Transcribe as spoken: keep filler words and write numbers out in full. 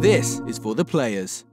This is for the players.